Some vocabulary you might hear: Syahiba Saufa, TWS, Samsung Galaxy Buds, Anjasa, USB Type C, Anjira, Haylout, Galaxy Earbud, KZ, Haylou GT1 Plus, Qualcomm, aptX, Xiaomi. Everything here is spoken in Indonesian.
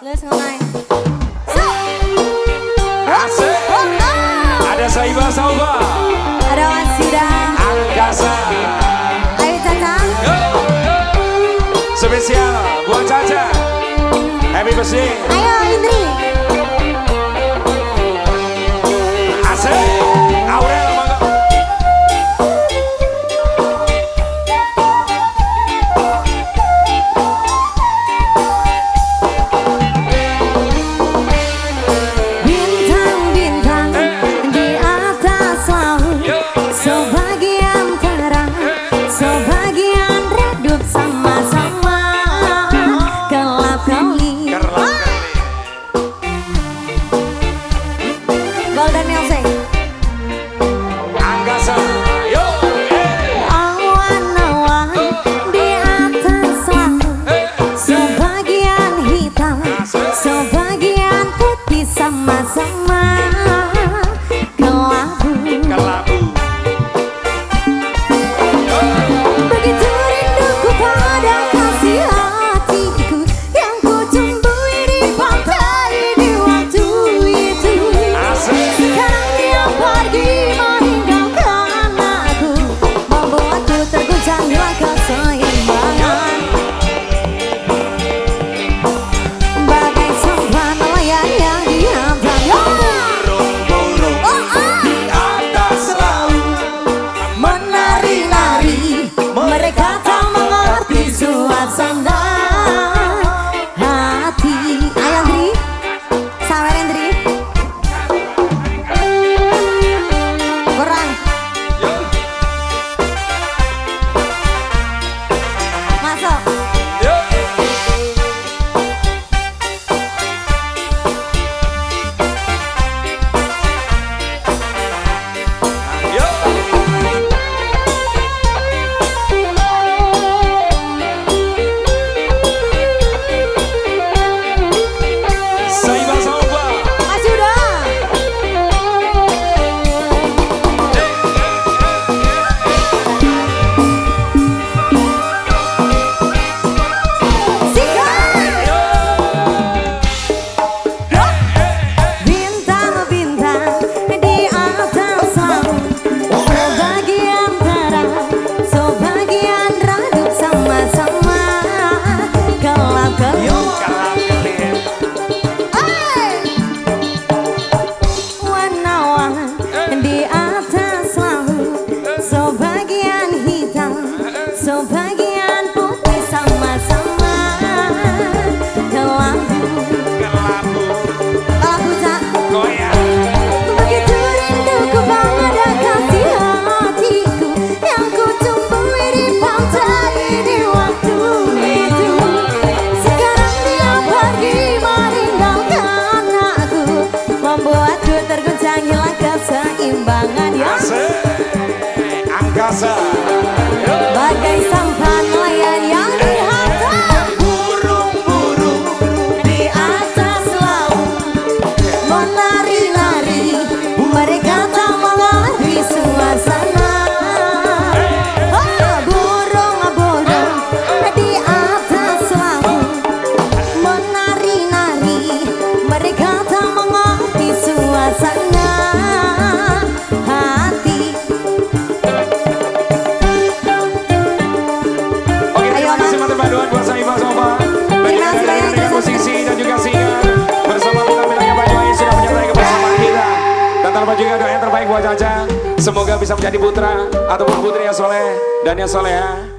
Let's ngomain. So. Asik. Ada Syahiba Saufa. Ada Anjira. Anjasa. Ayo Caca. Spesial buat Caca. Happy birthday. Ayo Indri. Asik. Bagai sampan nelayan yang dihantam, burung-burung di atas laut menari-nari, mereka tak mengerti suasana. Burung-burung di atas laut menari-nari, mereka tak mengerti suasana. Juga doa yang terbaik buat Caca, semoga bisa menjadi putra ataupun putri yang soleh dan yang soleha.